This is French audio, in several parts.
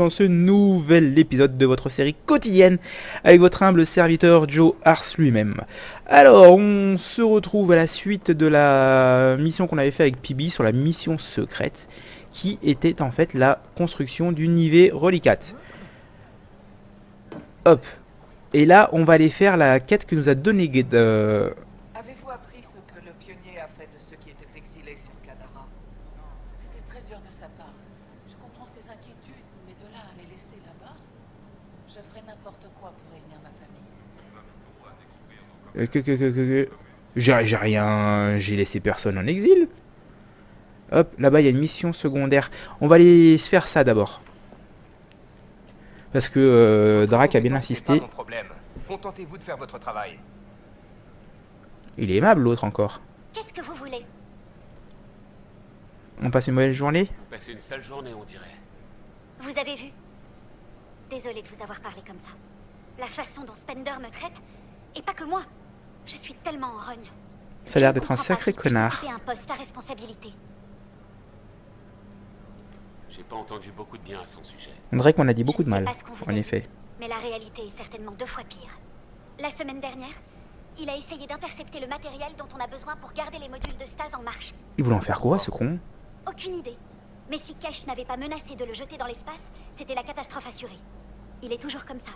dans ce nouvel épisode de votre série quotidienne avec votre humble serviteur Joe Ars lui-même. Alors, on se retrouve à la suite de la mission qu'on avait fait avec Peebee sur la mission secrète qui était en fait la construction du IV reliquat. Hop. Et là, on va aller faire la quête que nous a donnée de... Avez-vous appris ce que le pionnier a fait de ceux qui étaient exilés sur Kadara? C'était très dur de sa part. Je comprends ses inquiétudes, mais de là à les laisser là-bas, je ferai n'importe quoi pour réunir ma famille. J'ai rien... J'ai laissé personne en exil. Hop, là-bas, il y a une mission secondaire. On va aller se faire ça d'abord. Parce que Drac a bien insisté. Contentez-vous de faire votre travail. Il est aimable l'autre encore. Qu'est-ce que vous voulez? On passe une mauvaise journée? Bah, c'est une sale journée, on dirait. Vous avez vu? Désolée de vous avoir parlé comme ça. La façon dont Spender me traite, et pas que moi. Je suis tellement en rogne. Ça a l'air d'être un sacré connard. Un poste à responsabilité. J'ai pas entendu beaucoup de bien à son sujet. On dirait qu'on a dit beaucoup de mal, en effet. Mais la réalité est certainement 2 fois pire. La semaine dernière, il a essayé d'intercepter le matériel dont on a besoin pour garder les modules de stase en marche. Il voulait en faire quoi, ce con? Aucune idée. Mais si Cash n'avait pas menacé de le jeter dans l'espace, c'était la catastrophe assurée. Il est toujours comme ça.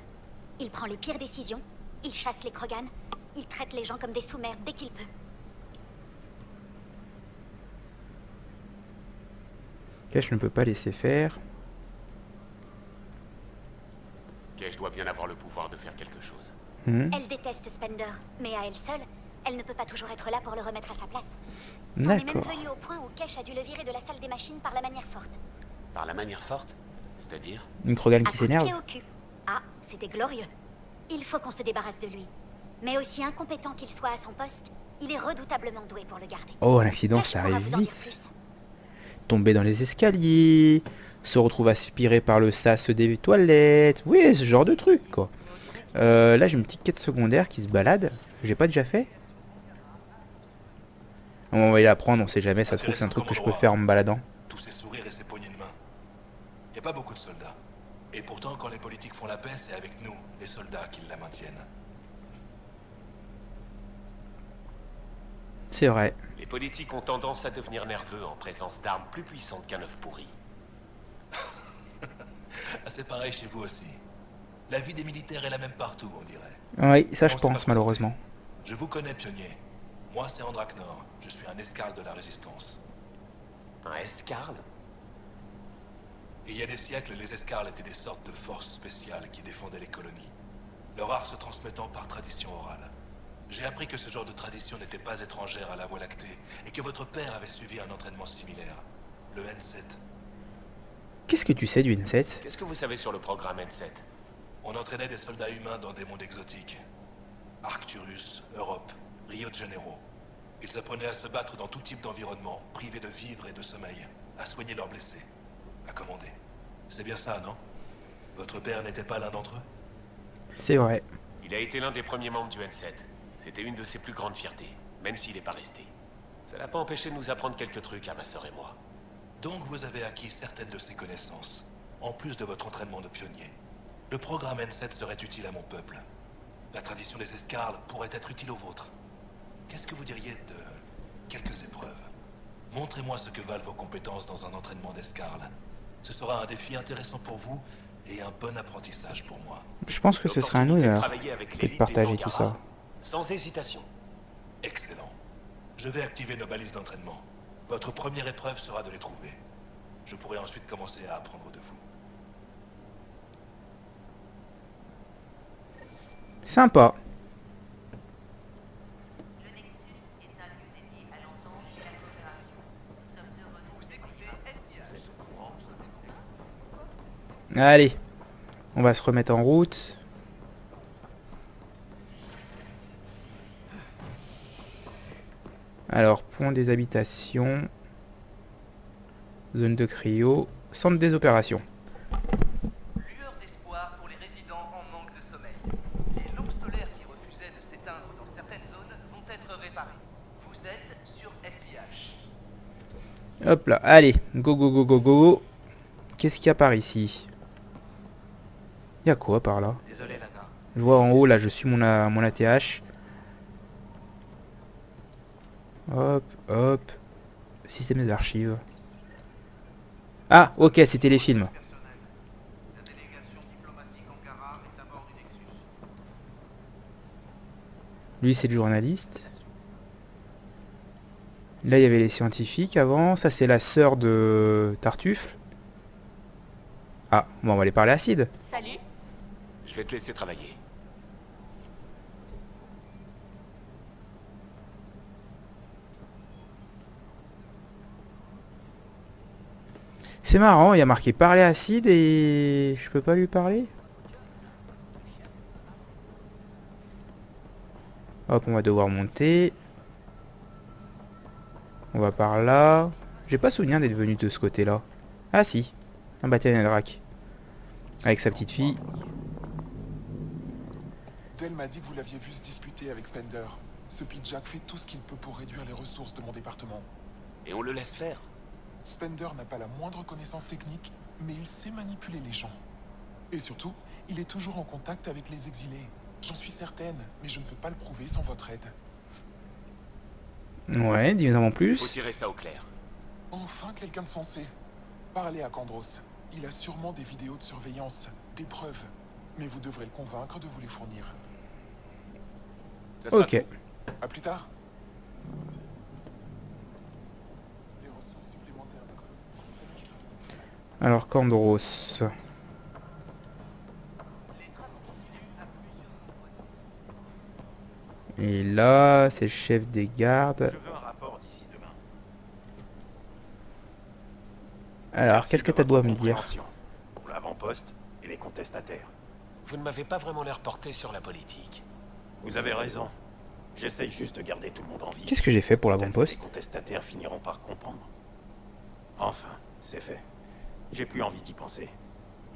Il prend les pires décisions, il chasse les Krogan, il traite les gens comme des sous-merdes dès qu'il peut. Cash ne peut pas laisser faire. Cash doit bien avoir le pouvoir de faire quelque chose. Elle déteste Spender, mais à elle seule, elle ne peut pas toujours être là pour le remettre à sa place. On est même venu au point où Cash a dû le virer de la salle des machines par la manière forte. Par la manière forte? C'est-à-dire? Une Krogan qui s'énerve. Ah, c'était glorieux. Il faut qu'on se débarrasse de lui. Mais aussi incompétent qu'il soit à son poste, il est redoutablement doué pour le garder. Oh, un accident, ça arrive vite. Tomber dans les escaliers, se retrouve aspiré par le sas des toilettes, oui, ce genre de truc quoi. Là j'ai une petite quête secondaire qui se balade, j'ai pas déjà fait. On va y la prendre, on sait jamais, ça se trouve c'est un truc que je peux faire en me baladant. Tous ces sourires et ces poignées de main. Y a pas beaucoup de soldats. Et pourtant quand les politiques font la paix, c'est avec nous, les soldats, qui la maintiennent. C'est vrai. Les politiques ont tendance à devenir nerveux en présence d'armes plus puissantes qu'un œuf pourri. C'est pareil chez vous aussi. La vie des militaires est la même partout, on dirait. Oui, ça je pense, malheureusement. Je vous connais, pionnier. Moi, c'est Andrac Nord. Je suis un escarle de la résistance. Un escarle? Il y a des siècles, les escarles étaient des sortes de forces spéciales qui défendaient les colonies. Leur art se transmettant par tradition orale. J'ai appris que ce genre de tradition n'était pas étrangère à la Voie Lactée, et que votre père avait suivi un entraînement similaire, le N7. Qu'est-ce que tu sais du N7? Qu'est-ce que vous savez sur le programme N7? On entraînait des soldats humains dans des mondes exotiques. Arcturus, Europe, Rio de Janeiro. Ils apprenaient à se battre dans tout type d'environnement, privés de vivres et de sommeil, à soigner leurs blessés, à commander. C'est bien ça, non? Votre père n'était pas l'un d'entre eux? C'est vrai. Il a été l'un des premiers membres du N7. C'était une de ses plus grandes fiertés, même s'il n'est pas resté. Ça l'a pas empêché de nous apprendre quelques trucs à ma sœur et moi. Donc vous avez acquis certaines de ces connaissances, en plus de votre entraînement de pionnier. Le programme N7 serait utile à mon peuple. La tradition des escarles pourrait être utile au vôtre. Qu'est-ce que vous diriez de quelques épreuves? Montrez-moi ce que valent vos compétences dans un entraînement d'escarles. Ce sera un défi intéressant pour vous et un bon apprentissage pour moi. Je pense que ce serait un honneur de partager tout ça. Sans hésitation. Excellent. Je vais activer nos balises d'entraînement. Votre première épreuve sera de les trouver. Je pourrai ensuite commencer à apprendre de vous. Sympa. Le Nexus est un lieu dédié à l'entente et à la coopération. Nous sommes heureux de vous écouter. Allez, on va se remettre en route. Alors, pont des habitations, zone de cryo, centre des opérations. Lueur d'espoir pour les résidents en manque de sommeil. Les lampes solaires qui refusaient de s'éteindre dans certaines zones vont être réparées. Vous êtes sur SIH. Hop là, allez, go go go go go. Qu'est-ce qu'il y a par ici? Il y a quoi par là? Désolé, Lana. Je vois en haut là, je suis mon ATH. Hop, hop. Système des archives. Ah, ok, c'était les films. La délégation diplomatique Angara est à bord du Nexus. Lui, c'est le journaliste. Là, il y avait les scientifiques avant. Ça, c'est la sœur de Tartuffe. Ah, bon, on va aller parler à Sid. Salut. Je vais te laisser travailler. C'est marrant, il y a marqué parler à Sid et je peux pas lui parler. Hop, on va devoir monter. On va par là. J'ai pas souvenir d'être venu de ce côté-là. Ah si, un bataillon de Drac. Avec sa petite fille. Dell m'a dit que vous l'aviez vu se disputer avec Spender. Ce Pidjack fait tout ce qu'il peut pour réduire les ressources de mon département. Et on le laisse faire. Spender n'a pas la moindre connaissance technique, mais il sait manipuler les gens. Et surtout, il est toujours en contact avec les exilés. J'en suis certaine, mais je ne peux pas le prouver sans votre aide. Ouais, dis-nous en plus. Faut tirer ça au clair. Enfin quelqu'un de sensé. Parlez à Kandros. Il a sûrement des vidéos de surveillance, des preuves. Mais vous devrez le convaincre de vous les fournir. Ok. À plus tard. Alors Kandros. Et là, c'est le chef des gardes. Alors, qu'est-ce que tu dois me dire? Pour l'avant-poste et les contestataires. Vous ne m'avez pas vraiment l'air porté sur la politique. Vous avez raison. J'essaye juste de garder tout le monde en vie. Qu'est-ce que j'ai fait pour l'avant-poste? Les contestataires finiront par comprendre. Enfin, c'est fait. J'ai plus envie d'y penser.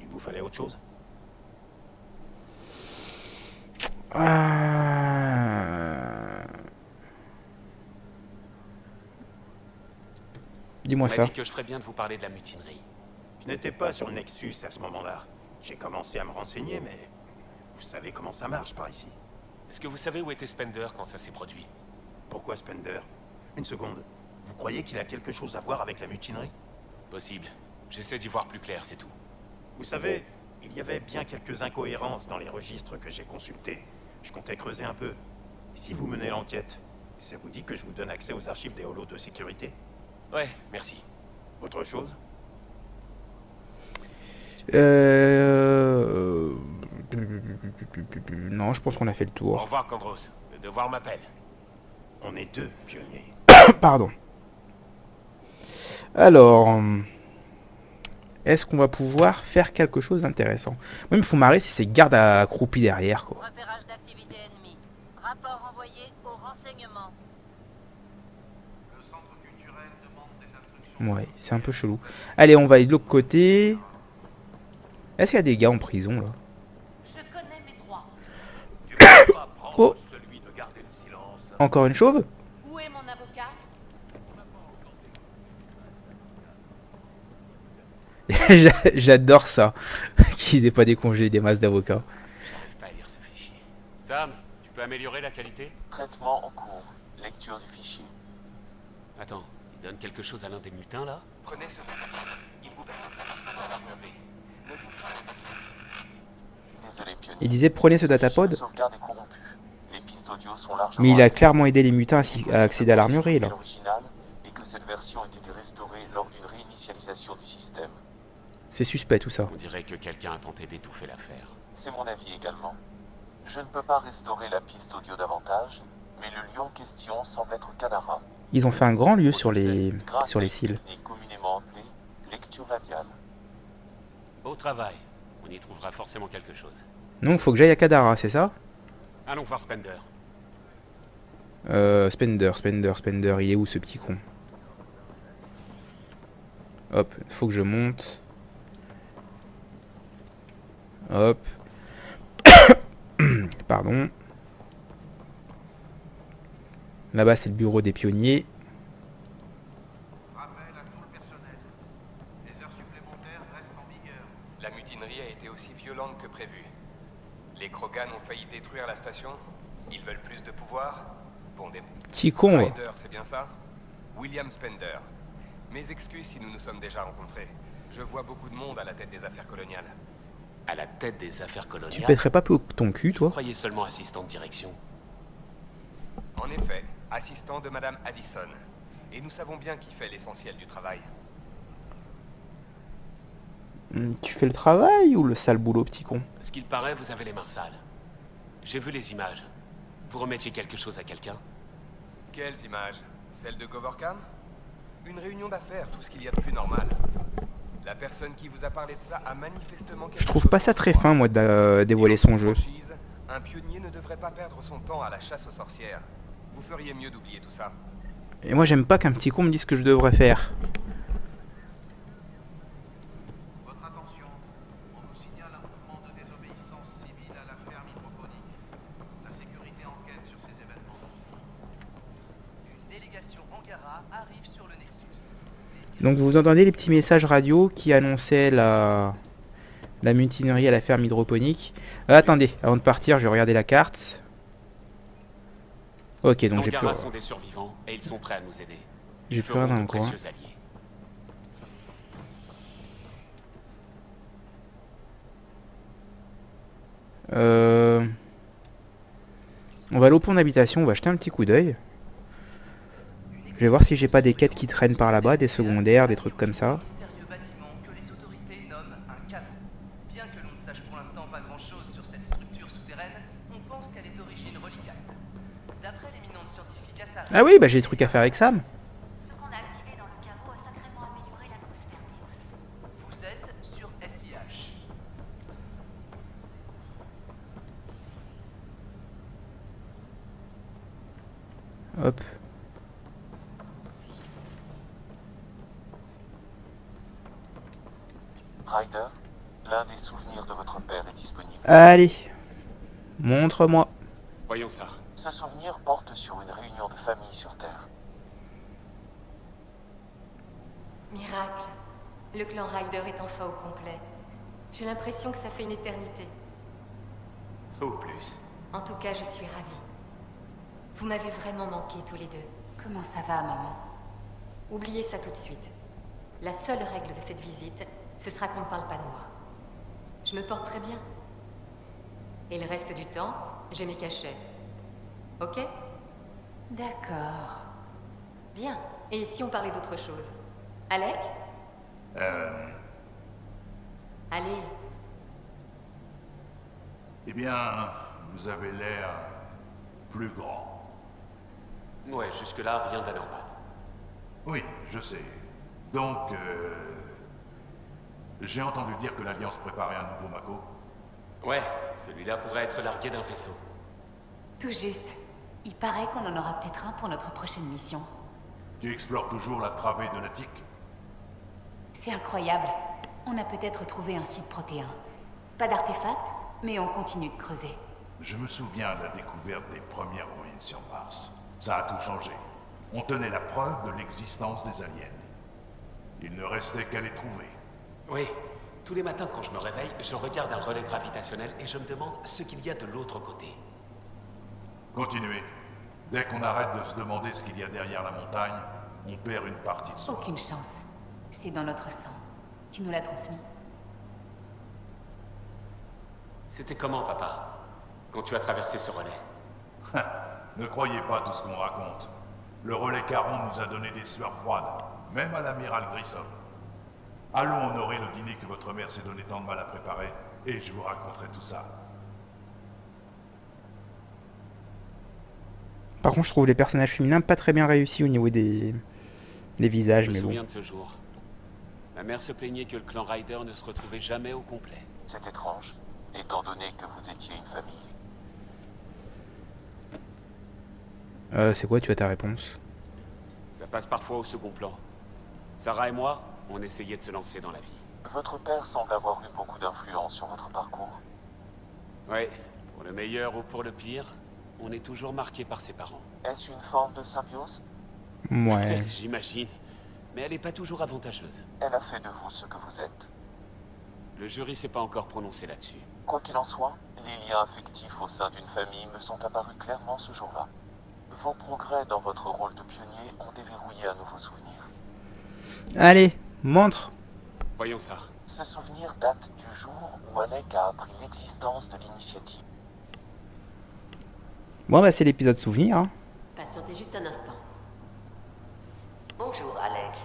Il vous fallait autre chose? Dis-moi ça. On m'a dit que je ferais bien de vous parler de la mutinerie. Je n'étais pas sur le Nexus à ce moment-là. J'ai commencé à me renseigner, mais... Vous savez comment ça marche par ici. Est-ce que vous savez où était Spender quand ça s'est produit? Pourquoi Spender? Une seconde. Vous croyez qu'il a quelque chose à voir avec la mutinerie? Possible. J'essaie d'y voir plus clair, c'est tout. Vous savez, il y avait bien quelques incohérences dans les registres que j'ai consultés. Je comptais creuser un peu. Si vous menez l'enquête, ça vous dit que je vous donne accès aux archives des holos de sécurité? Ouais, merci. Autre chose? Non, je pense qu'on a fait le tour. Au revoir, Kandros. Le devoir m'appelle. On est deux pionniers. Pardon. Alors... Est-ce qu'on va pouvoir faire quelque chose d'intéressant? Moi, il me faut marrer si ces gardes accroupis derrière, quoi. Repérage d'activité ennemie. Rapport envoyé au renseignement. Le centre culturel demande des instructions. Ouais, c'est un peu chelou. Allez, on va aller de l'autre côté. Est-ce qu'il y a des gars en prison, là? Je connais mes droits. Tu peux pas prendre celui de garder le silence. Encore une chauve? Où est mon avocat? J'adore ça. Qu'ils n'aient pas des congés, des masses d'avocats. J'arrive pas à lire ce fichier. Sam, tu peux améliorer la qualité? Traitement en cours. Lecture du fichier. Attends, il donne quelque chose à l'un des mutins là? Prenez ce document. Il vous permet de savoir meubler. Le document. Désolé, pionnier. Il disait prenez ce datapod. Les pistes audio sont largement. Mais il a clairement aidé les mutins à accéder à l'armurerie là. Et que cette version a été restaurée lors d'une réinitialisation du système. C'est suspect tout ça. On dirait que quelqu'un a tenté d'étouffer l'affaire. C'est mon avis également. Je ne peux pas restaurer la piste audio davantage, mais le lieu en question semble être Kadara. Ils ont fait un grand lieu sur les cils. Communément appelée lecture labiale. Beau travail. On y trouvera forcément quelque chose. Donc faut que j'aille à Kadara, c'est ça? Allons voir Spender. Spender, il est où ce petit con? Hop, faut que je monte. Hop. Pardon. Là-bas, c'est le bureau des pionniers. Rappel à tout le personnel. Les heures supplémentaires restent en vigueur. La mutinerie a été aussi violente que prévu. Les Krogan ont failli détruire la station. Ils veulent plus de pouvoir. Bon, des... Petit con. Ryder, c'est bien ça? William Spender. Mes excuses si nous nous sommes déjà rencontrés. Je vois beaucoup de monde à la tête des affaires coloniales. À la tête des affaires coloniales? Tu pèterais pas ton cul, toi? Je croyais seulement assistant de direction. En effet, assistant de Madame Addison. Et nous savons bien qui fait l'essentiel du travail. Tu fais le travail ou le sale boulot, petit con? Ce qu'il paraît, vous avez les mains sales. J'ai vu les images. Vous remettiez quelque chose à quelqu'un? Quelles images? Celles de Govorkan? Une réunion d'affaires, tout ce qu'il y a de plus normal. La personne qui vous a parlé de ça a manifestement quelque chose... Je trouve pas ça très fin, moi, de dévoiler son jeu. Un pionnier ne devrait pas perdre son temps à la chasse aux sorcières. Vous feriez mieux d'oublier tout ça. Et moi, j'aime pas qu'un petit con me dise ce que je devrais faire. Votre attention, on nous signale un mouvement de désobéissance civile à la ferme hydroponique. La sécurité enquête sur ces événements. Une délégation Angara arrive sur le Nexus. Donc vous entendez les petits messages radio qui annonçaient la mutinerie à la ferme hydroponique. Attendez, avant de partir, je vais regarder la carte. Ok, donc j'ai plus... sont des survivants et ils sont prêts à nous aider. J'ai plus rien dans le coin. On va aller au pont d'habitation, on va jeter un petit coup d'œil. Je vais voir si j'ai pas des quêtes qui traînent par là-bas, des secondaires, des trucs comme ça. Ah oui, bah j'ai des trucs à faire avec Sam. Ce qu'on a activé dans le caveau a sacrément amélioré l'atmosphère Néos. Vous êtes sur SIH. Hop. Ryder, l'un des souvenirs de votre père est disponible. Allez, montre-moi. Voyons ça. Ce souvenir porte sur une réunion de famille sur Terre. Miracle. Le clan Ryder est enfin au complet. J'ai l'impression que ça fait une éternité. Ou plus. En tout cas, je suis ravie. Vous m'avez vraiment manqué tous les deux. Comment ça va, maman? Oubliez ça tout de suite. La seule règle de cette visite, ce sera qu'on ne parle pas de moi. Je me porte très bien. Et le reste du temps, j'ai mes cachets. Ok? D'accord. Bien. Et si on parlait d'autre chose? Alec? Allez. Eh bien, vous avez l'air plus grand. Ouais, jusque-là, rien d'anormal. Oui, je sais. Donc, j'ai entendu dire que l'Alliance préparait un nouveau Mako. Ouais, celui-là pourrait être largué d'un vaisseau. Tout juste. Il paraît qu'on en aura peut-être un pour notre prochaine mission. Tu explores toujours la travée de l'Attique? C'est incroyable. On a peut-être trouvé un site protéin. Pas d'artefact, mais on continue de creuser. Je me souviens de la découverte des premières ruines sur Mars. Ça a tout changé. On tenait la preuve de l'existence des aliens. Il ne restait qu'à les trouver. Oui. Tous les matins quand je me réveille, je regarde un relais gravitationnel et je me demande ce qu'il y a de l'autre côté. Continuez. Dès qu'on arrête de se demander ce qu'il y a derrière la montagne, on perd une partie de son... Aucune chance. C'est dans notre sang. Tu nous l'as transmis. C'était comment, papa, quand tu as traversé ce relais? Ne croyez pas tout ce qu'on raconte. Le relais Caron nous a donné des sueurs froides, même à l'amiral Grissom. Allons honorer le dîner que votre mère s'est donné tant de mal à préparer, et je vous raconterai tout ça. Par contre, je trouve les personnages féminins pas très bien réussis au niveau des visages. Je me souviens de ce jour. Ma mère se plaignait que le clan Ryder ne se retrouvait jamais au complet. C'est étrange, étant donné que vous étiez une famille. C'est quoi, tu as ta réponse? Ça passe parfois au second plan. Sarah et moi, on essayait de se lancer dans la vie. Votre père semble avoir eu beaucoup d'influence sur votre parcours. Ouais, pour le meilleur ou pour le pire. On est toujours marqué par ses parents. Est-ce une forme de symbiose? Ouais. J'imagine. Mais elle n'est pas toujours avantageuse. Elle a fait de vous ce que vous êtes. Le jury s'est pas encore prononcé là-dessus. Quoi qu'il en soit, les liens affectifs au sein d'une famille me sont apparus clairement ce jour-là. Vos progrès dans votre rôle de pionnier ont déverrouillé à nouveaux souvenirs. Allez, montre. Voyons ça. Ce souvenir date du jour où Alec a appris l'existence de l'initiative. Bon bah c'est l'épisode souvenir. Hein. Patientez juste un instant. Bonjour Alec.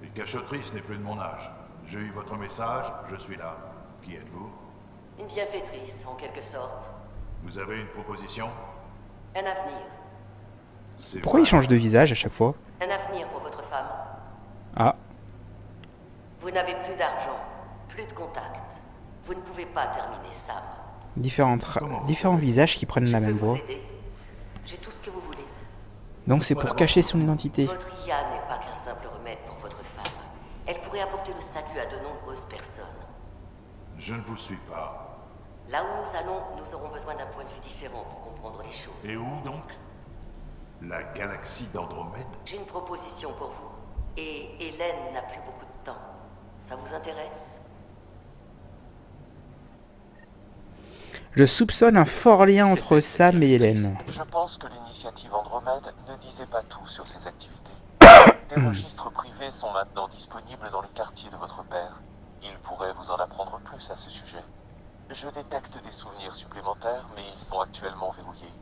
Les cachotrices n'est plus de mon âge. J'ai eu votre message, je suis là. Qui êtes-vous? Une bienfaitrice, en quelque sorte. Vous avez une proposition? Un avenir. Pourquoi il change de visage à chaque fois? Un avenir pour votre femme. Ah. Vous n'avez plus d'argent, plus de contact. Vous ne pouvez pas terminer Sam. Différents visages qui prennent la même voix. J'ai tout ce que vous voulez. Donc c'est pour cacher son identité. Votre IA n'est pas qu'un simple remède pour votre femme. Elle pourrait apporter le salut à de nombreuses personnes. Je ne vous suis pas. Là où nous allons, nous aurons besoin d'un point de vue différent pour comprendre les choses. Et où donc? La galaxie d'Andromède? J'ai une proposition pour vous. Et Hélène n'a plus beaucoup de temps. Ça vous intéresse? Je soupçonne un fort lien entre Sam et Hélène. Je pense que l'initiative Andromède ne disait pas tout sur ses activités. Des registres privés sont maintenant disponibles dans les quartiers de votre père. Il pourrait vous en apprendre plus à ce sujet. Je détecte des souvenirs supplémentaires, mais ils sont actuellement verrouillés.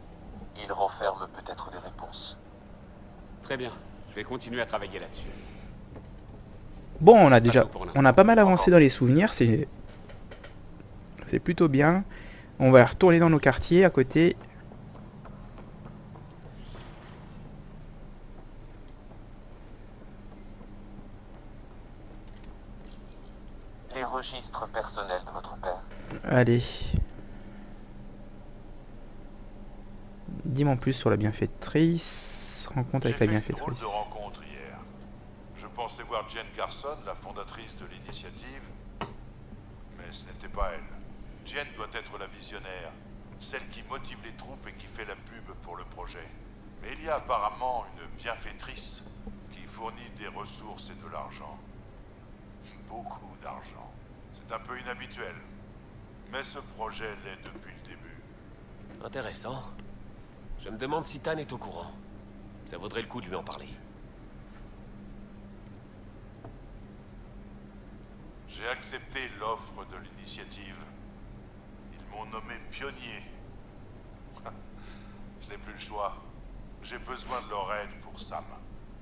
Ils renferment peut-être des réponses. Très bien, je vais continuer à travailler là-dessus. Bon, on a pas mal avancé dans les souvenirs, c'est plutôt bien. On va retourner dans nos quartiers à côté. Les registres personnels de votre père. Allez. Dis-moi en plus sur la bienfaitrice. Rencontre avec la bienfaitrice. J'ai fait une drôle de rencontre hier. Je pensais voir Jen Carson, la fondatrice de l'initiative, mais ce n'était pas elle. Jen doit être la visionnaire, celle qui motive les troupes et qui fait la pub pour le projet. Mais il y a apparemment une bienfaitrice qui fournit des ressources et de l'argent. Beaucoup d'argent. C'est un peu inhabituel. Mais ce projet l'est depuis le début. Intéressant. Je me demande si Tan est au courant. Ça vaudrait le coup de lui en parler. J'ai accepté l'offre de l'initiative. Ils m'ont nommé pionnier. Je n'ai plus le choix. J'ai besoin de leur aide pour Sam.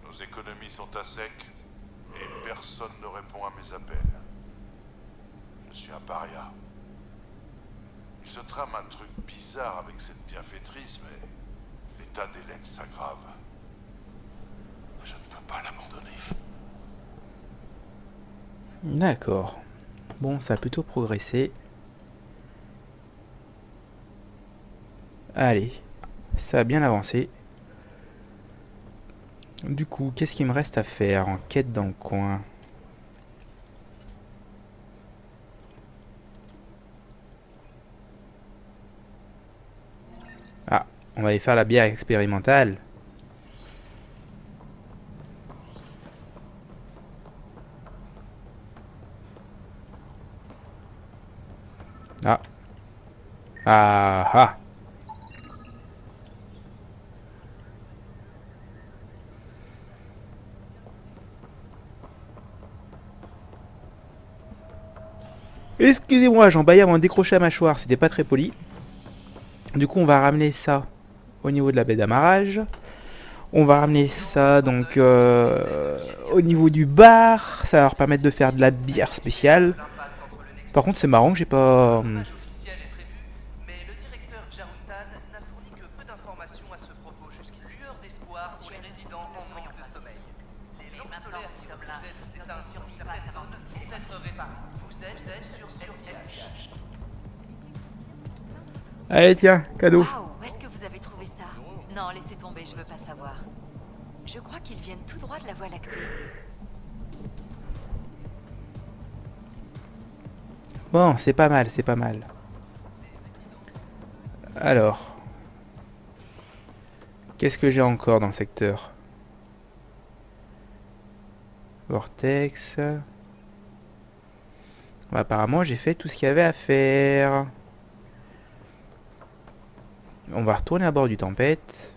Nos économies sont à sec et personne ne répond à mes appels. Je suis un paria. Il se trame un truc bizarre avec cette bienfaitrice, mais l'état d'Hélène s'aggrave. Je ne peux pas l'abandonner. D'accord. Bon, ça a plutôt progressé. Allez, ça a bien avancé. Du coup, qu'est-ce qu'il me reste à faire? Enquête dans le coin. Ah, on va aller faire la bière expérimentale. Ah. Ah ah. Excusez-moi, j'emballais avant de décrocher la mâchoire, c'était pas très poli. Du coup, on va ramener ça au niveau de la baie d'amarrage. On va ramener ça donc au niveau du bar. Ça va leur permettre de faire de la bière spéciale. Par contre, c'est marrant que j'ai pas... Allez tiens, cadeau. Waouh, où est-ce que vous avez trouvé ça? Non, laissez tomber, je veux pas savoir. Je crois qu'ils viennent tout droit de la Voie Lactée. Bon, c'est pas mal, c'est pas mal. Alors. Qu'est-ce que j'ai encore dans le secteur? Vortex. Bah, apparemment j'ai fait tout ce qu'il y avait à faire. On va retourner à bord du Tempête.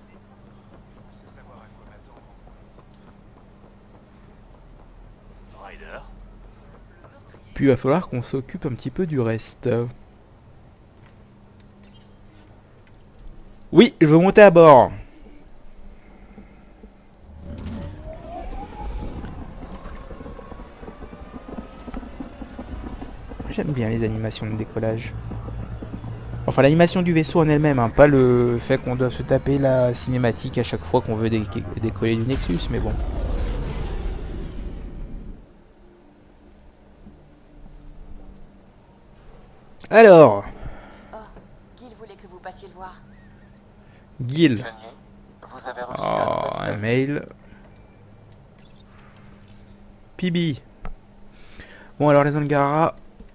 Puis il va falloir qu'on s'occupe un petit peu du reste. Oui, je veux monter à bord. J'aime bien les animations de décollage. Enfin l'animation du vaisseau en elle-même, hein, pas le fait qu'on doit se taper la cinématique à chaque fois qu'on veut décoller du Nexus, mais bon. Alors. Oh, Gil voulait que vous passiez le voir. Gil. Vous avez reçu un mail. Peebee. Bon alors les Angara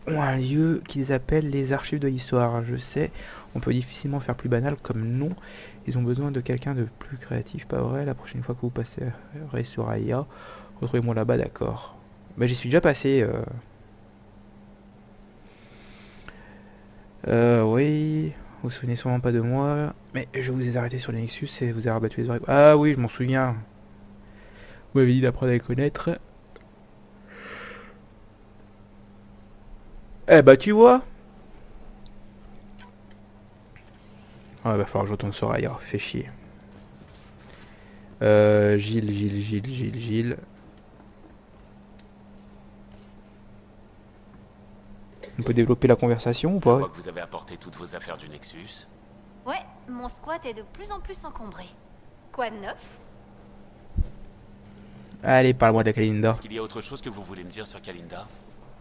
ont un lieu qu'ils appellent les archives de l'histoire. Je sais, on peut difficilement faire plus banal comme nom. Ils ont besoin de quelqu'un de plus créatif, pas vrai? La prochaine fois que vous passerez sur Aya, retrouvez-moi là-bas, d'accord. Bah j'y suis déjà passé. Oui, vous vous souvenez sûrement pas de moi, mais je vous ai arrêté sur les Nexus et vous ai rabattu les oreilles. Ah oui, je m'en souviens. Vous m'avez dit d'apprendre à les connaître. Eh bah tu vois. Ah bah falloir que je retourne sur ailleurs, fait chier. Gilles. On peut développer la conversation ou pas? Je crois que vous avez apporté toutes vos affaires du Nexus. Ouais, mon squat est de plus en plus encombré. Quoi de neuf? Allez, parle-moi de Kalinda. Est-ce qu'il y a autre chose que vous voulez me dire sur Kalinda?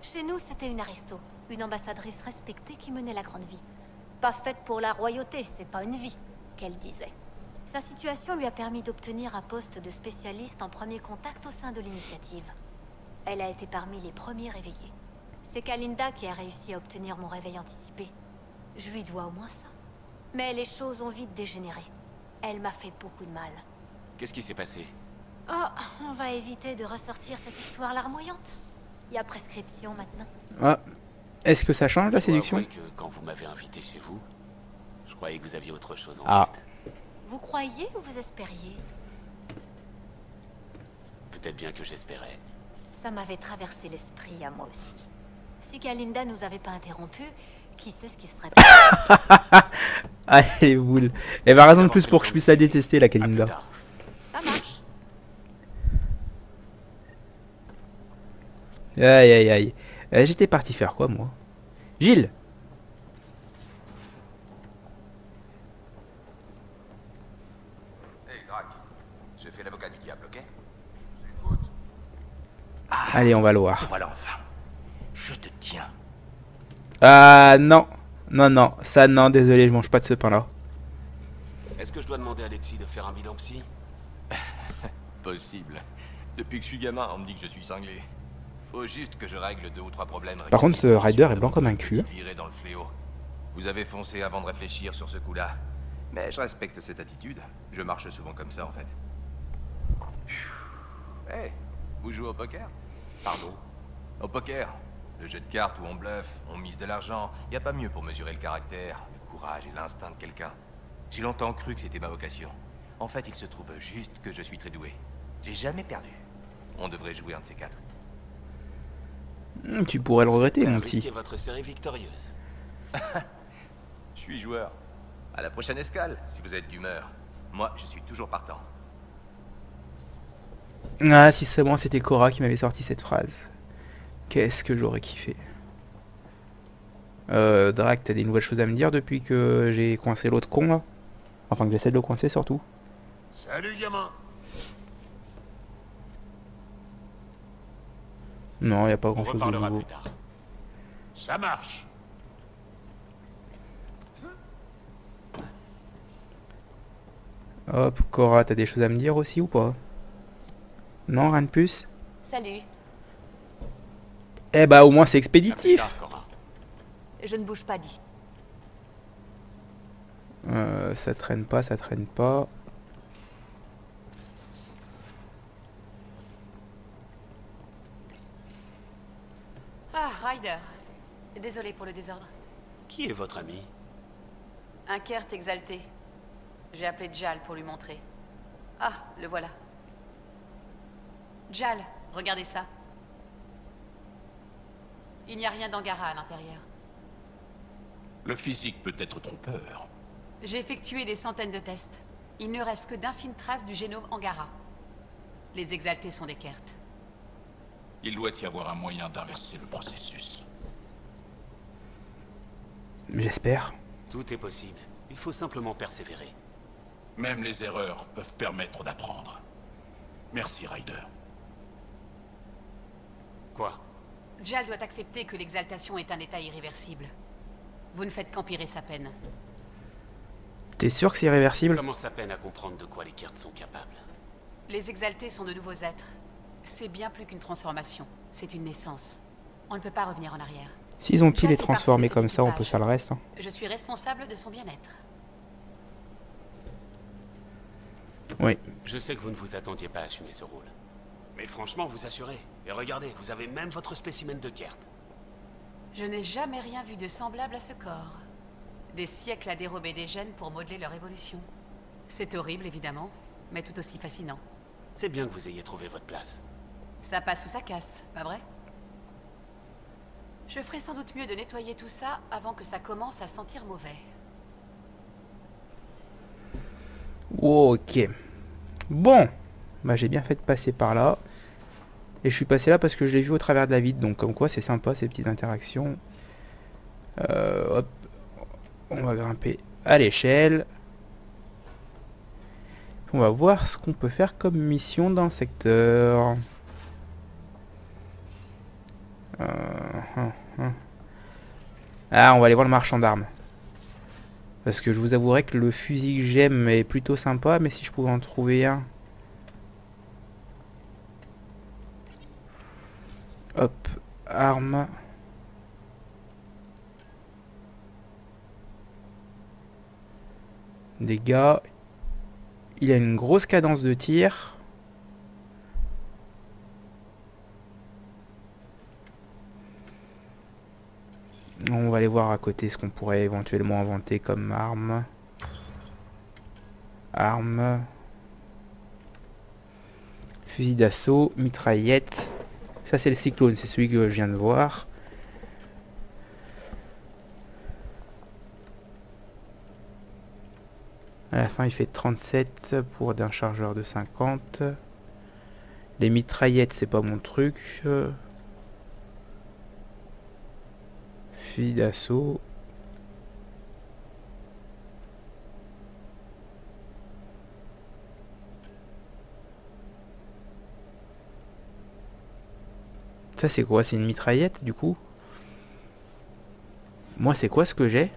Chez nous, c'était une aristo, une ambassadrice respectée qui menait la grande vie. Pas faite pour la royauté, c'est pas une vie, qu'elle disait. Sa situation lui a permis d'obtenir un poste de spécialiste en premier contact au sein de l'initiative. Elle a été parmi les premiers réveillés. C'est Kalinda qui a réussi à obtenir mon réveil anticipé. Je lui dois au moins ça. Mais les choses ont vite dégénéré. Elle m'a fait beaucoup de mal. Qu'est-ce qui s'est passé? Oh, on va éviter de ressortir cette histoire larmoyante. Il y a prescription maintenant. Ah. Est-ce que ça change la séduction? Je croyais que quand vous m'avez invité chez vous, je croyais que vous aviez autre chose en tête. Vous croyiez ou vous espériez? Peut-être bien que j'espérais. Ça m'avait traversé l'esprit à moi aussi. Si Kalinda nous avait pas interrompu, qui sait ce qui serait passé. Allez, boule. Elle va raison de plus pour que je puisse la détester, la Kalinda. Ça marche. Aïe, aïe, aïe. J'étais parti faire quoi, moi? Gilles. Hey, Drac. Je fais l'avocat du diable, ok? Allez, on va le voir. Voilà, enfin. Je te tiens. Ah non. Non, ça non, désolé, je mange pas de ce pain là. Est-ce que je dois demander à Alexis de faire un bilan psy? Possible. Depuis que je suis gamin, on me dit que je suis cinglé. Faut juste que je règle 2 ou 3 problèmes. Par contre, ce Ryder est blanc comme un cul. Dans le fléau. Vous avez foncé avant de réfléchir sur ce coup-là. Mais je respecte cette attitude. Je marche souvent comme ça en fait. Hey, vous jouez au poker? Pardon? Au poker? Le jeu de cartes où on bluffe, on mise de l'argent, y a pas mieux pour mesurer le caractère, le courage et l'instinct de quelqu'un. J'ai longtemps cru que c'était ma vocation. En fait, il se trouve juste que je suis très doué. J'ai jamais perdu. On devrait jouer un de ces 4. Tu pourrais le regretter, mon petit. Risquez votre série victorieuse. Je suis joueur. À la prochaine escale, si vous êtes d'humeur. Moi, je suis toujours partant. Ah, si seulement c'était Cora qui m'avait sorti cette phrase. Qu'est-ce que j'aurais kiffé. Drac, t'as des nouvelles choses à me dire depuis que j'ai coincé l'autre con là? Enfin que j'essaie de le coincer surtout. Salut gamin. Non, y a pas grand chose de nouveau. Ça marche. Hop, Cora, t'as des choses à me dire aussi ou pas? Non, rien de plus. Salut. Eh bah au moins c'est expéditif. Je ne bouge pas d'ici. Ça traîne pas, ça traîne pas. Ah, Ryder, Désolée pour le désordre. Qui est votre ami? Un Kert exalté. J'ai appelé Jaal pour lui montrer. Ah, le voilà. Jaal, regardez ça. Il n'y a rien d'Angara à l'intérieur. Le physique peut être trompeur. J'ai effectué des centaines de tests. Il ne reste que d'infimes traces du génome Angara. Les exaltés sont des Kert. Il doit y avoir un moyen d'inverser le processus. J'espère. Tout est possible. Il faut simplement persévérer. Même les erreurs peuvent permettre d'apprendre. Merci, Ryder. Quoi? Jaal doit accepter que l'exaltation est un état irréversible. Vous ne faites qu'empirer sa peine. T'es sûr que c'est irréversible? Je commence à peine à comprendre de quoi les Kert sont capables. Les exaltés sont de nouveaux êtres. C'est bien plus qu'une transformation. C'est une naissance. On ne peut pas revenir en arrière. S'ils ont pu les transformer comme ça, on peut faire le reste. Hein. Je suis responsable de son bien-être. Oui. Je sais que vous ne vous attendiez pas à assumer ce rôle. Mais franchement, vous assurez. Et regardez, vous avez même votre spécimen de Kert. Je n'ai jamais rien vu de semblable à ce corps. Des siècles à dérober des gènes pour modeler leur évolution. C'est horrible, évidemment, mais tout aussi fascinant. C'est bien que vous ayez trouvé votre place. Ça passe ou ça casse, pas vrai? Je ferais sans doute mieux de nettoyer tout ça avant que ça commence à sentir mauvais. Ok. Bon. Bah j'ai bien fait de passer par là. Et je suis passé là parce que je l'ai vu au travers de la vitre. Donc comme quoi c'est sympa ces petites interactions. Hop. On va grimper à l'échelle. On va voir ce qu'on peut faire comme mission dans le secteur. Ah, on va aller voir le marchand d'armes. Parce que je vous avouerai que le fusil que j'aime est plutôt sympa, mais si je pouvais en trouver un... Hop, arme. Dégâts. Il a une grosse cadence de tir. On va aller voir à côté ce qu'on pourrait éventuellement inventer comme arme. Arme. Fusil d'assaut, mitraillette. Ça c'est le cyclone, c'est celui que je viens de voir. À la fin il fait 37 pour d'un chargeur de 50. Les mitraillettes c'est pas mon truc. Fusil d'assaut. Ça c'est quoi? C'est une mitraillette du coup? Moi c'est quoi ce que j'ai?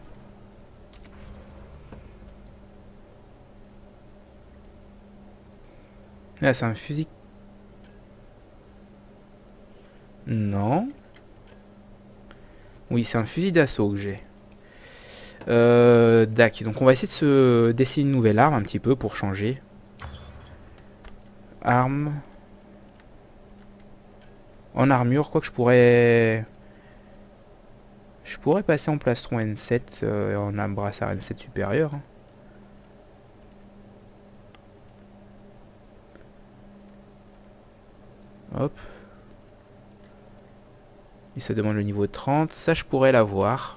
Là c'est un fusil... Non. Oui, c'est un fusil d'assaut que j'ai. Dac. Donc on va essayer de se dessiner une nouvelle arme un petit peu pour changer. Arme. En armure, quoi que je pourrais... Je pourrais passer en plastron N7 et en un brassard N7 supérieur. Hop. Et ça demande le niveau 30, ça je pourrais l'avoir.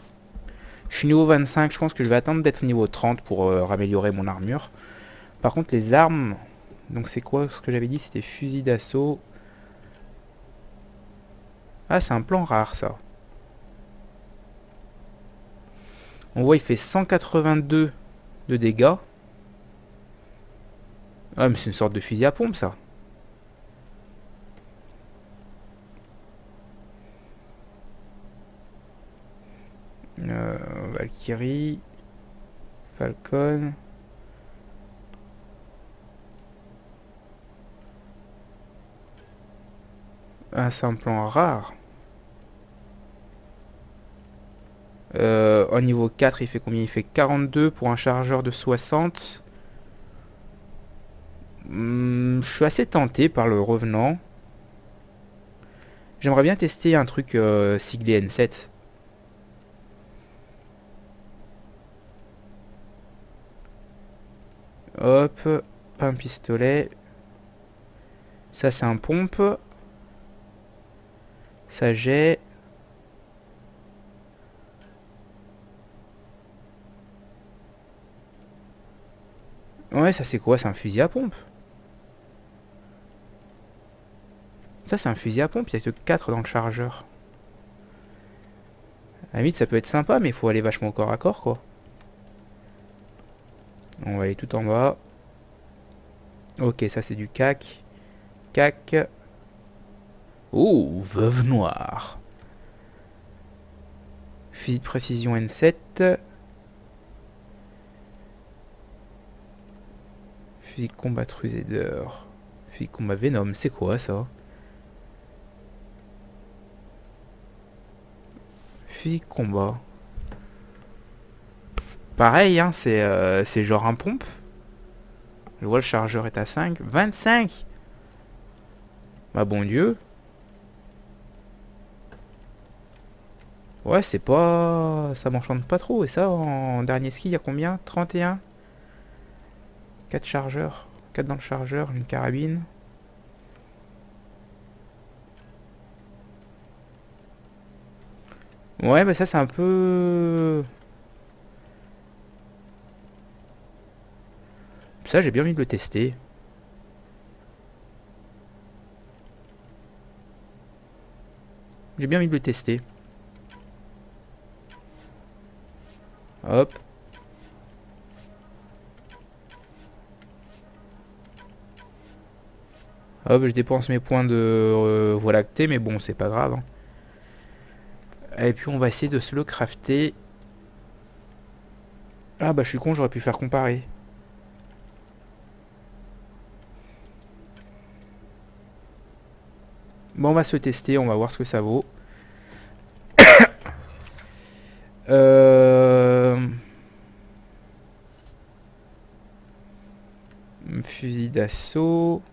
Je suis niveau 25, je pense que je vais attendre d'être niveau 30 pour améliorer mon armure. Par contre les armes, donc c'est quoi ce que j'avais dit? C'était fusil d'assaut. Ah c'est un plan rare ça. On voit il fait 182 de dégâts. Ah mais c'est une sorte de fusil à pompe ça. Valkyrie, Falcon. Ah, c'est un plan rare. Au niveau 4, il fait combien? Il fait 42 pour un chargeur de 60. Je suis assez tenté par le Revenant. J'aimerais bien tester un truc siglé N7. Hop, pas un pistolet. Ça c'est un pompe. Ça j'ai. Ouais, ça c'est quoi? C'est un fusil à pompe. Ça c'est un fusil à pompe, il y a que 4 dans le chargeur. À la limite ça peut être sympa, mais il faut aller vachement au corps à corps quoi. On va aller tout en bas. Ok, ça c'est du cac. Cac. Oh, veuve noire. Fusil de précision N7. Fusil de combat Trusader. Fusil de combat Venom, c'est quoi ça? Fusil de combat. Pareil, hein, c'est genre un pompe. Je vois le chargeur est à 5. 25! Bah bon Dieu. Ouais, c'est pas... Ça m'enchante pas trop. Et ça, en dernier ski, il y a combien? 31. 4 chargeurs. 4 dans le chargeur, une carabine. Ouais, bah ça, c'est un peu... Ça, j'ai bien envie de le tester. J'ai bien envie de le tester. Hop. Hop, je dépense mes points de Voie Lactée, mais bon, c'est pas grave. Hein. Et puis, on va essayer de se le crafter. Ah bah, je suis con, j'aurais pu faire comparer. Bon, on va se tester, on va voir ce que ça vaut. Fusil d'assaut.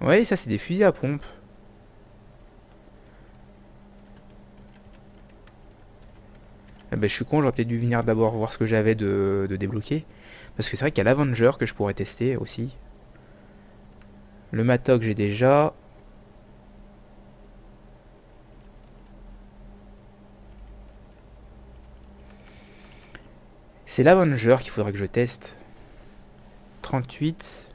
Ouais, ça c'est des fusils à pompe. Ah ben, je suis con, j'aurais peut-être dû venir d'abord voir ce que j'avais de débloquer. Parce que c'est vrai qu'il y a l'Avenger que je pourrais tester aussi. Le Matok j'ai déjà. C'est l'Avenger qu'il faudrait que je teste. 38.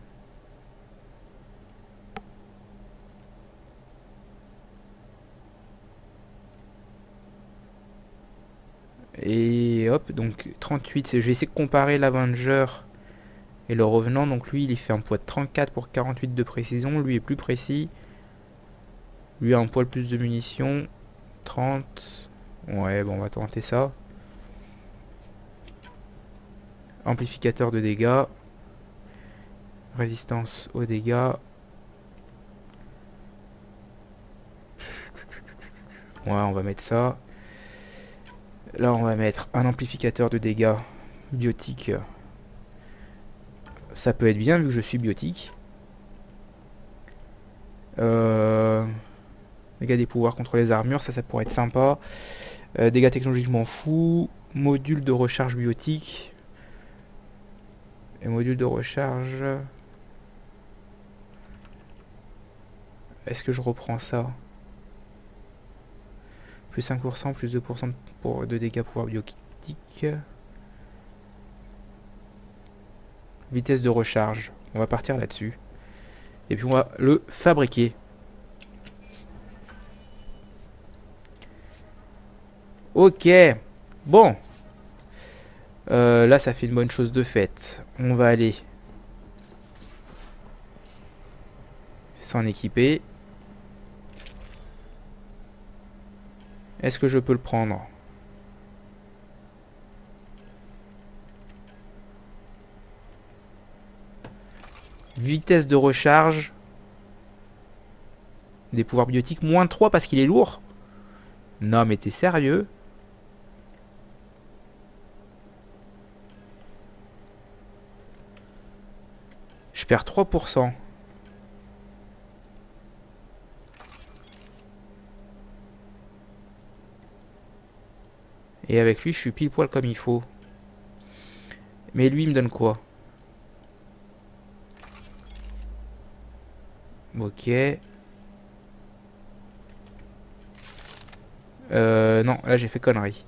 Et hop, donc 38, je vais essayer de comparer l'Avenger et le Revenant. Donc lui, il fait un poids de 34 pour 48 de précision. Lui est plus précis. Lui a un poil plus de munitions. 30. Ouais, bon, on va tenter ça. Amplificateur de dégâts. Résistance aux dégâts. Ouais, on va mettre ça. Là, on va mettre un amplificateur de dégâts biotique. Ça peut être bien vu que je suis biotique. Dégâts des pouvoirs contre les armures, ça pourrait être sympa. Dégâts technologiques, je m'en fous. Module de recharge biotique. Et module de recharge... Est-ce que je reprends ça? Plus 5%, plus 2% de dégâts pouvoir biotique. Vitesse de recharge. On va partir là-dessus. Et puis on va le fabriquer. Ok. Bon. Là ça fait une bonne chose de faite. On va aller s'en équiper. Est-ce que je peux le prendre? Vitesse de recharge. Des pouvoirs biotiques. Moins 3 parce qu'il est lourd. Non mais t'es sérieux? Je perds 3%. Et avec lui, je suis pile poil comme il faut. Mais lui, il me donne quoi? Ok. Non, là j'ai fait connerie.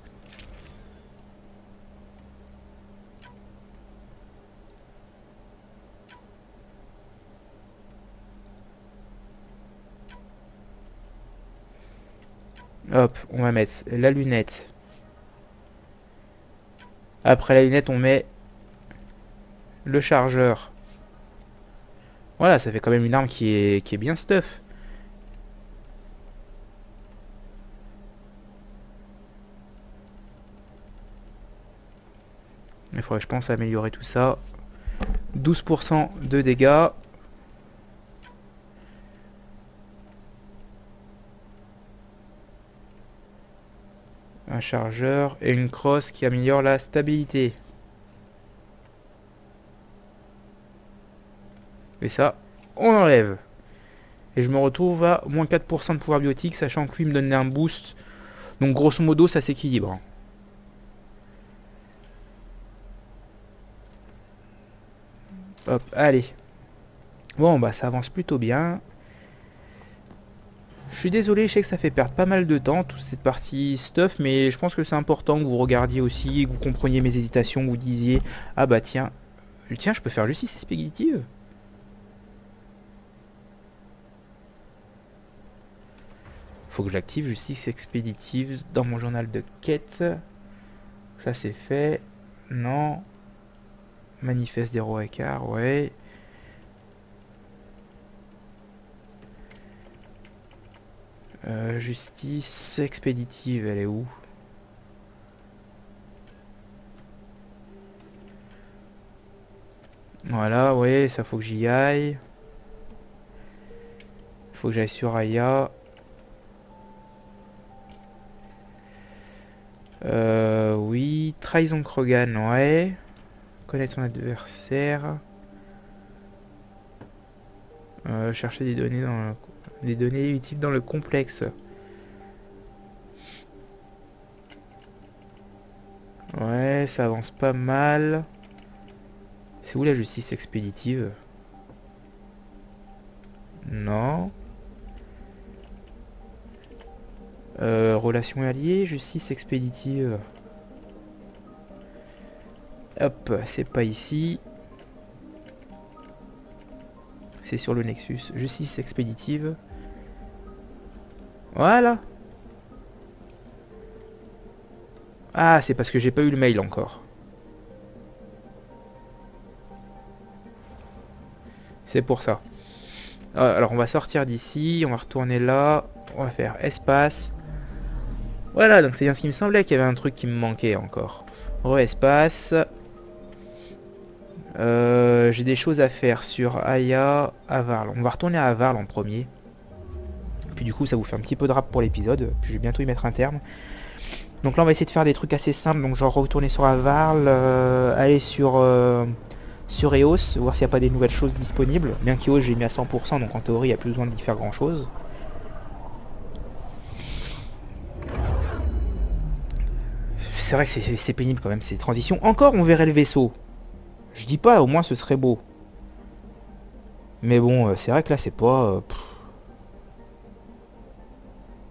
Hop, on va mettre la lunette. Après la lunette, on met le chargeur. Voilà, ça fait quand même une arme qui est bien stuff. Il faudrait, je pense, améliorer tout ça. 12% de dégâts. Un chargeur et une crosse qui améliore la stabilité. Et ça, on enlève. Et je me retrouve à moins 4% de pouvoir biotique, sachant que lui me donnait un boost. Donc grosso modo, ça s'équilibre. Hop, allez. Bon, bah ça avance plutôt bien. Je suis désolé, je sais que ça fait perdre pas mal de temps, toute cette partie stuff, mais je pense que c'est important que vous regardiez aussi, que vous compreniez mes hésitations, que vous disiez, ah bah tiens, je peux faire justice expéditive. Faut que j'active justice expéditive dans mon journal de quête. Ça c'est fait. Non. Manifeste des rois écarts, ouais. Justice expéditive, elle est où? Voilà, ouais, ça faut que j'y aille. Faut que j'aille sur Aya. Oui, trahison Krogan, ouais. Connaître son adversaire. Chercher des données dans le... des données utiles dans le complexe. Ouais, ça avance pas mal. C'est où la justice expéditive? Non. Relations alliées, justice expéditive. Hop, c'est pas ici. C'est sur le Nexus. Justice expéditive. Voilà. Ah, c'est parce que j'ai pas eu le mail encore. C'est pour ça. Alors, on va sortir d'ici. On va retourner là. On va faire espace. Voilà, donc c'est bien ce qui me semblait, qu'il y avait un truc qui me manquait encore. Re-espace. J'ai des choses à faire sur Aya, Havarl. On va retourner à Havarl en premier. Puis du coup, ça vous fait un petit peu de rap pour l'épisode. Je vais bientôt y mettre un terme. Donc là, on va essayer de faire des trucs assez simples. Donc genre retourner sur Havarl, aller sur sur Eos, voir s'il n'y a pas des nouvelles choses disponibles. Bien qu'Eos, j'ai mis à 100%, donc en théorie, il n'y a plus besoin d'y faire grand chose. C'est vrai que c'est pénible quand même ces transitions. Encore on verrait le vaisseau. Je dis pas, au moins ce serait beau. Mais bon, c'est vrai que là c'est pas...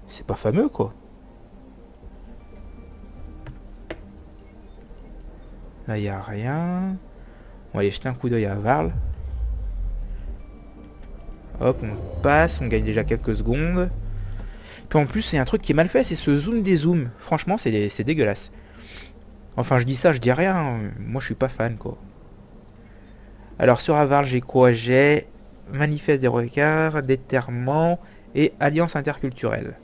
c'est pas fameux quoi. Là il n'y a rien. On va aller jeter un coup d'œil à Havarl. Hop, on passe, on gagne déjà quelques secondes. Puis en plus c'est un truc qui est mal fait, c'est ce zoom des zooms. Franchement c'est dégueulasse. Enfin, je dis ça, je dis rien. Moi, je suis pas fan, quoi. Alors, sur Havarl, j'ai quoi? J'ai Manifeste des regards, Déterrement et Alliance interculturelle.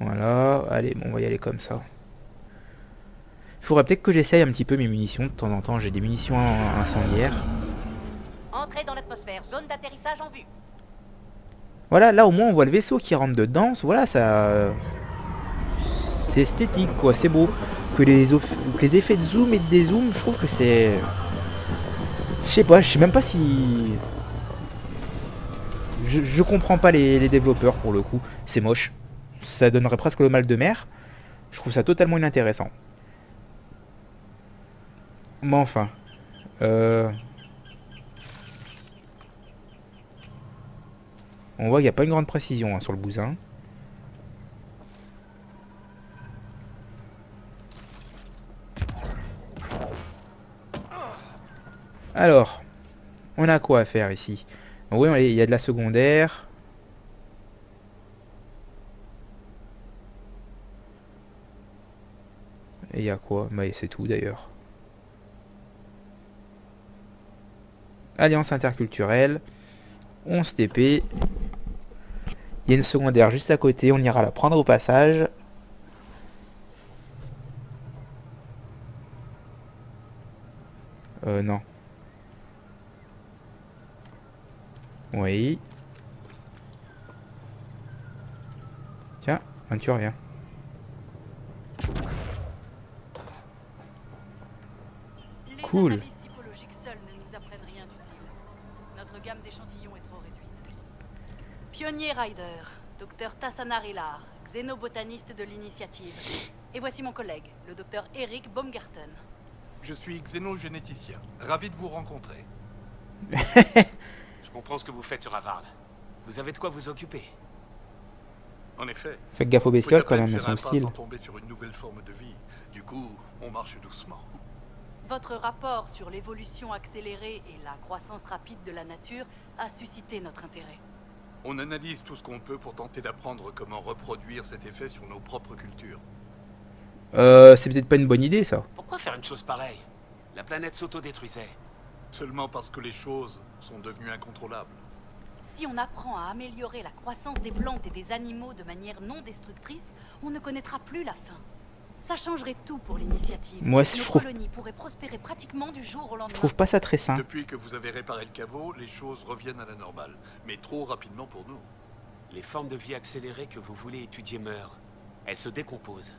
Voilà. Allez, bon, on va y aller comme ça. Il faudrait peut-être que j'essaye un petit peu mes munitions. De temps en temps, j'ai des munitions incendiaires. Entrée dans l'atmosphère, zone d'atterrissage en vue. Voilà, là au moins on voit le vaisseau qui rentre dedans. Voilà, ça... c'est esthétique quoi, c'est beau. Que les effets de zoom et de dézoom, je trouve que c'est... Je sais pas, je sais même pas si... Je comprends pas les développeurs pour le coup. C'est moche. Ça donnerait presque le mal de mer. Je trouve ça totalement inintéressant. Mais enfin... On voit qu'il n'y a pas une grande précision hein, sur le bousin. Alors, on a quoi à faire ici? Oui, il y a de la secondaire. Et il y a quoi? Bah, c'est tout d'ailleurs. Alliance interculturelle. 11 TP. Il y a une secondaire juste à côté, on ira la prendre au passage. Non. Oui. Tiens, tu reviens. Cool. Pionnier Ryder, docteur Tassana Rilar, xénobotaniste de l'initiative. Et voici mon collègue, le docteur Eric Baumgarten. Je suis xénogénéticien. Ravi de vous rencontrer. Je comprends ce que vous faites sur Havarl. Vous avez de quoi vous occuper. En effet. Faites gaffe aux bestioles quand même, elles sont hostiles. Sans tomber sur une nouvelle forme de vie. Du coup, on marche doucement. Votre rapport sur l'évolution accélérée et la croissance rapide de la nature a suscité notre intérêt. On analyse tout ce qu'on peut pour tenter d'apprendre comment reproduire cet effet sur nos propres cultures. C'est peut-être pas une bonne idée, ça. Pourquoi faire une chose pareille? La planète s'autodétruisait. Seulement parce que les choses sont devenues incontrôlables. Si on apprend à améliorer la croissance des plantes et des animaux de manière non destructrice, on ne connaîtra plus la fin. Ça changerait tout pour l'initiative. Moi, si je trouve... colonies pourraient prospérer pratiquement du jour au lendemain. Je trouve pas ça très sain. Depuis que vous avez réparé le caveau, les choses reviennent à la normale, mais trop rapidement pour nous. Les formes de vie accélérées que vous voulez étudier meurent. Elles se décomposent.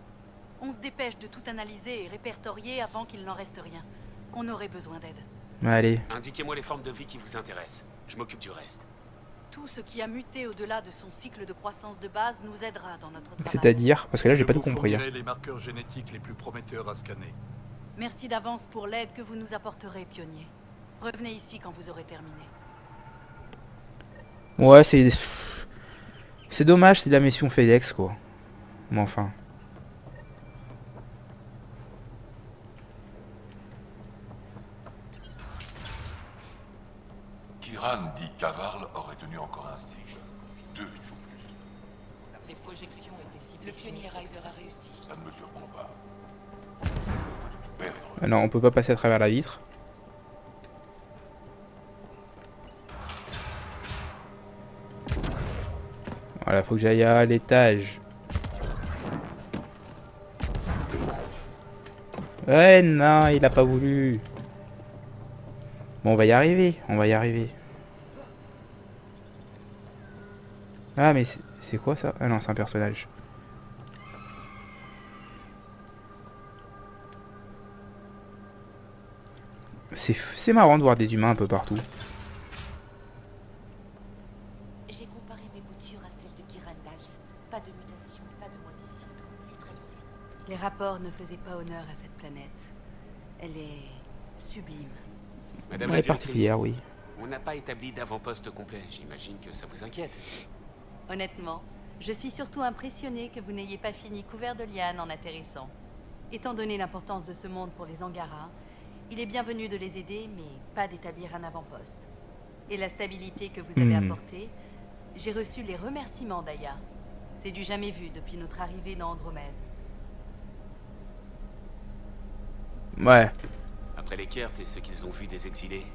On se dépêche de tout analyser et répertorier avant qu'il n'en reste rien. On aurait besoin d'aide. Allez. Indiquez-moi les formes de vie qui vous intéressent. Je m'occupe du reste. Tout ce qui a muté au-delà de son cycle de croissance de base nous aidera dans notre travail. C'est-à-dire, parce que là j'ai pas tout compris. Vous fournirez les marqueurs génétiques les plus prometteurs à scanner. Merci d'avance pour l'aide que vous nous apporterez, pionnier. Revenez ici quand vous aurez terminé. Ouais, c'est dommage, c'est de la mission FedEx quoi. Mais enfin. Kiran dit qu'Avarl aurait tenu encore un cycle. 2 ou plus. Les projections étaient ciblées. Le pionnier Ryder a réussi. Ça ne me surprend pas. Non, on peut pas passer à travers la vitre. Voilà, faut que j'aille à l'étage. Ouais, non, il a pas voulu. Bon, on va y arriver, on va y arriver. Ah mais c'est quoi ça? Ah non, c'est un personnage. C'est marrant de voir des humains un peu partout. J'ai comparé mes boutures à celles de Kirandals. Pas de mutation, pas de moisissure. C'est très bien. Les rapports ne faisaient pas honneur à cette planète. Elle est sublime. Madame la directrice, oui. On n'a pas établi d'avant-poste complet. J'imagine que ça vous inquiète. Honnêtement, je suis surtout impressionnée que vous n'ayez pas fini couvert de lianes en atterrissant. Étant donné l'importance de ce monde pour les Angara, il est bienvenu de les aider, mais pas d'établir un avant-poste. Et la stabilité que vous avez apportée, j'ai reçu les remerciements d'Aya. C'est du jamais vu depuis notre arrivée dans Andromède. Ouais. Après les Kett et ce qu'ils ont vu des exilés,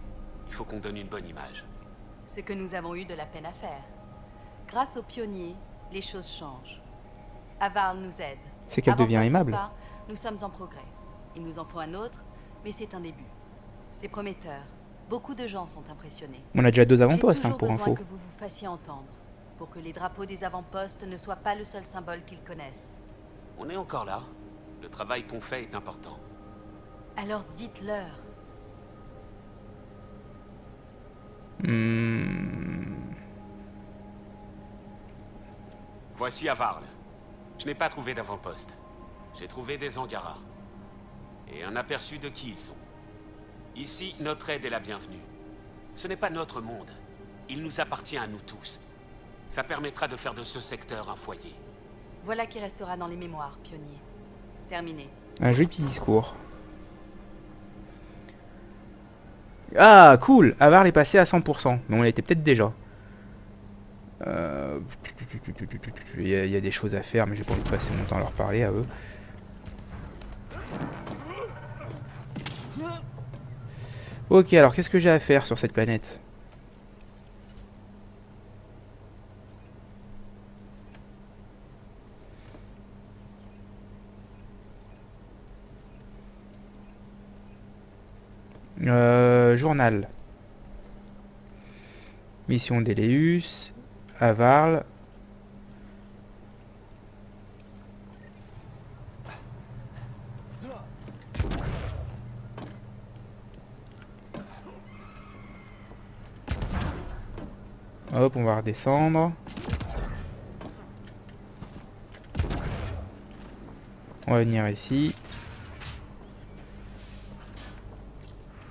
il faut qu'on donne une bonne image. Ce que nous avons eu de la peine à faire. Grâce aux pionniers, les choses changent. Havarl nous aide. C'est qu'elle devient aimable. Pas, nous sommes en progrès. Il nous en faut un autre, mais c'est un début. C'est prometteur. Beaucoup de gens sont impressionnés. On a déjà 2 avant-postes, hein, pour info. J'ai besoin que vous vous fassiez entendre, pour que les drapeaux des avant-postes ne soient pas le seul symbole qu'ils connaissent. On est encore là. Le travail qu'on fait est important. Alors dites-leur. Voici Havarl. Je n'ai pas trouvé d'avant-poste. J'ai trouvé des Angara. Et un aperçu de qui ils sont. Ici, notre aide est la bienvenue. Ce n'est pas notre monde. Il nous appartient à nous tous. Ça permettra de faire de ce secteur un foyer. Voilà qui restera dans les mémoires, pionnier. Terminé. Un joli petit discours. Ah, cool. Havarl est passé à 100%. Mais on l'était peut-être déjà. Il y a des choses à faire, mais j'ai pas envie de passer mon temps à leur parler à eux. Ok, alors qu'est-ce que j'ai à faire sur cette planète? Journal. Mission d'Eleus, Havarl. Hop, on va redescendre. On va venir ici.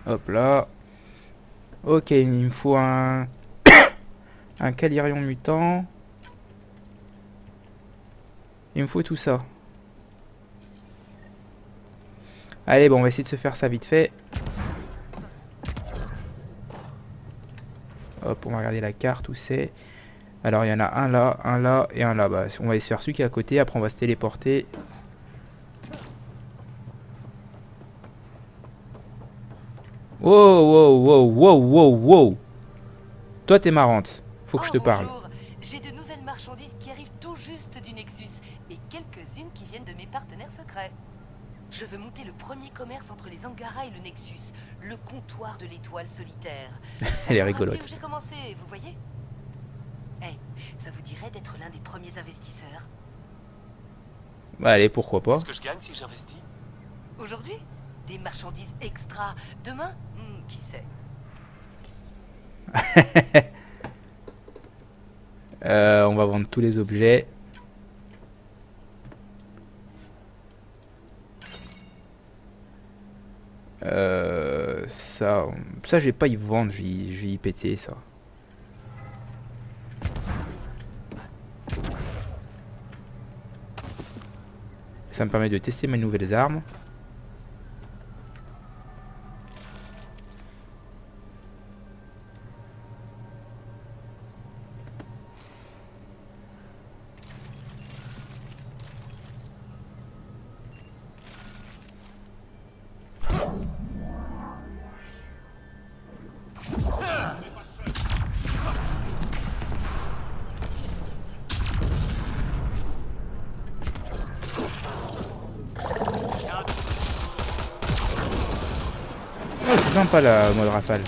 Hop là. Ok, il me faut un... un calirion mutant. Il me faut tout ça. Allez, bon, on va essayer de se faire ça vite fait. Hop, on va regarder la carte où c'est. Alors, il y en a un là et un là. Bah, on va aller se faire celui qui est à côté. Après, on va se téléporter. Wow, wow, wow, wow, wow, wow. Toi, t'es marrante. Faut que je te parle. Bonjour. J'ai de nouvelles marchandises qui arrivent tout juste du Nexus. Et quelques-unes qui viennent de mes partenaires secrets. Je veux monter le premier commerce entre les Angara et le Nexus, le comptoir de l'étoile solitaire. Elle est rigolote. J'ai commencé, vous voyez. Hey, ça vous dirait d'être l'un des premiers investisseurs? Bah allez, pourquoi pas. Qu'est-ce que je gagne si j'investis? Aujourd'hui, des marchandises extra. Demain, qui sait. On va vendre tous les objets. Ça je vais pas y vendre, je vais y péter ça. Ça me permet de tester mes nouvelles armes. Pas la mode rafale.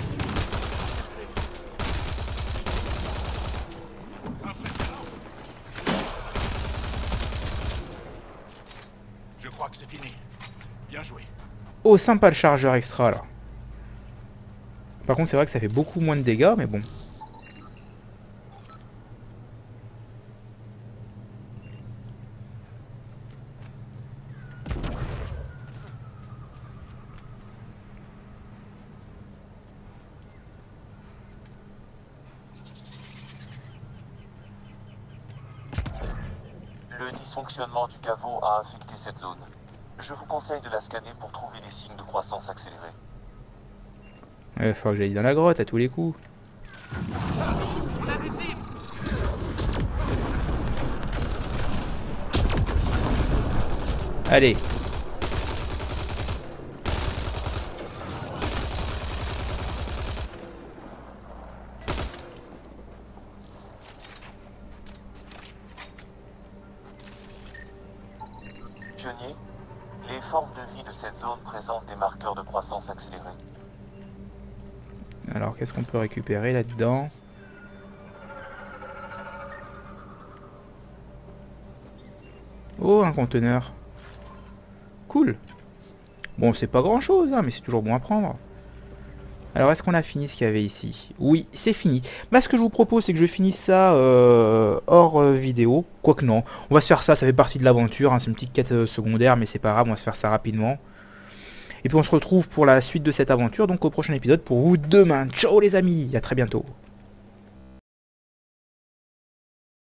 Je crois que c'est fini. Bien joué. Oh, sympa le chargeur extra là. Par contre, c'est vrai que ça fait beaucoup moins de dégâts, mais bon. Du caveau a affecté cette zone. Je vous conseille de la scanner pour trouver les signes de croissance accélérée. Il faut que j'aille dans la grotte à tous les coups. Allez. Alors qu'est-ce qu'on peut récupérer là-dedans? Oh, un conteneur. Cool. Bon, c'est pas grand-chose, hein, mais c'est toujours bon à prendre. Alors est-ce qu'on a fini ce qu'il y avait ici? Oui, c'est fini. Bah, ce que je vous propose, c'est que je finisse ça hors vidéo. Quoique non, on va se faire ça, ça fait partie de l'aventure, hein. C'est une petite quête secondaire, mais c'est pas grave, on va se faire ça rapidement. Et puis on se retrouve pour la suite de cette aventure, donc au prochain épisode pour vous demain. Ciao les amis, à très bientôt.